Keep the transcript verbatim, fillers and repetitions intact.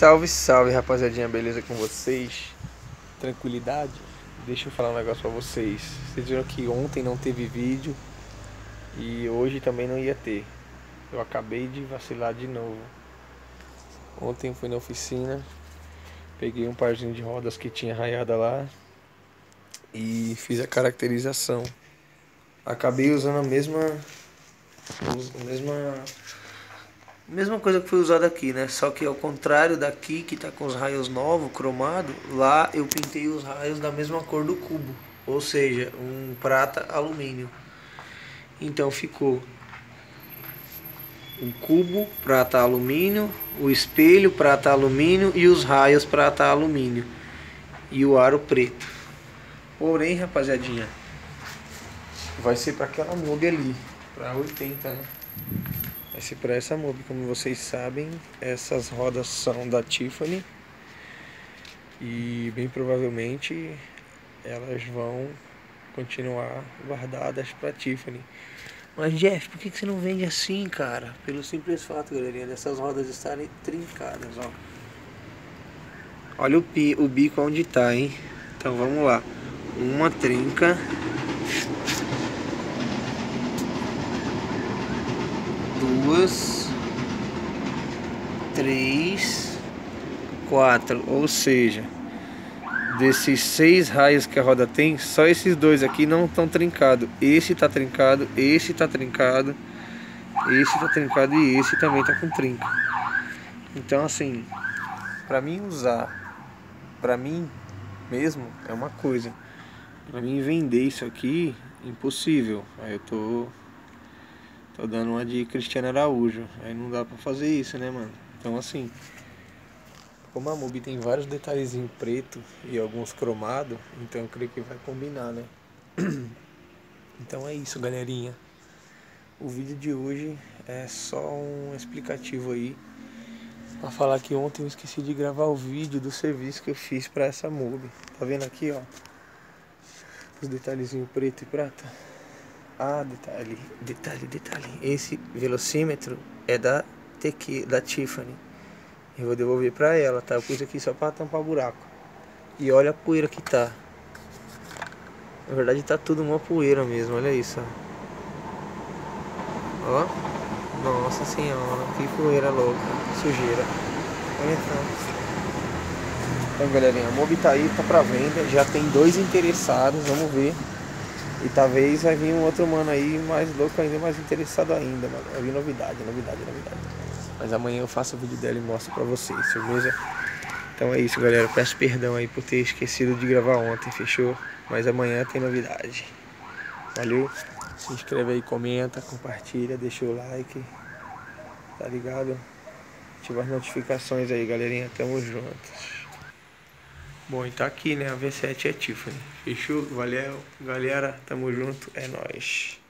Salve, salve, rapaziadinha, beleza com vocês? Tranquilidade? Deixa eu falar um negócio pra vocês. Vocês viram que ontem não teve vídeo e hoje também não ia ter. Eu acabei de vacilar de novo. Ontem eu fui na oficina, peguei um parzinho de rodas que tinha raiada lá e fiz a caracterização. Acabei usando a mesma... a mesma... Mesma coisa que foi usada aqui, né? Só que ao contrário daqui, que tá com os raios novos, cromado, lá eu pintei os raios da mesma cor do cubo. Ou seja, um prata alumínio. Então ficou o cubo prata alumínio, o espelho prata alumínio e os raios prata alumínio. E o aro preto. Porém, rapaziadinha, vai ser para aquela Mobi ali, para oitenta, né? Vai ser para essa Mobi, como vocês sabem, essas rodas são da Tiffany. E bem provavelmente elas vão continuar guardadas para Tiffany. Mas Jeff, por que que você não vende assim, cara? Pelo simples fato, galerinha, dessas rodas estarem trincadas, ó. Olha o, pi, o bico onde tá, hein? Então vamos lá. Uma trinca. Duas, três, quatro, ou seja, desses seis raios que a roda tem, só esses dois aqui não estão trincados. Esse tá trincado, esse tá trincado, esse tá trincado e esse também tá com trinca. Então assim, pra mim usar, pra mim mesmo é uma coisa, pra mim vender isso aqui, impossível. Aí eu tô... tô dando uma de Cristiano Araújo. Aí não dá pra fazer isso, né, mano? Então assim, como a Mobi tem vários detalhezinhos preto e alguns cromados, então eu creio que vai combinar, né? Então é isso, galerinha. O vídeo de hoje é só um explicativo aí pra falar que ontem eu esqueci de gravar o vídeo do serviço que eu fiz pra essa Mobi. Tá vendo aqui, ó, os detalhezinhos preto e prata? Ah, detalhe, detalhe, detalhe. Esse velocímetro é da, T Q, da Tiffany. Eu vou devolver pra ela, tá? Eu pus aqui só pra tampar buraco. E olha a poeira que tá. Na verdade tá tudo uma poeira mesmo, olha isso. Ó. Nossa senhora, que poeira louca, sujeira. Olha então. Então galerinha, a Mobi tá aí, tá pra venda. Já tem dois interessados, vamos ver. E talvez vai vir um outro mano aí mais louco ainda, mais interessado ainda, mano. Vai vir novidade, novidade, novidade. Mas amanhã eu faço o vídeo dela e mostro pra vocês, beleza? Então é isso, galera. Peço perdão aí por ter esquecido de gravar ontem, fechou? Mas amanhã tem novidade. Valeu? Se inscreve aí, comenta, compartilha, deixa o like. Tá ligado? Ativa as notificações aí, galerinha. Tamo juntos. Bom, e tá aqui, né? A V sete é Tiffany. Fechou? Valeu. Galera, tamo junto. É nóis.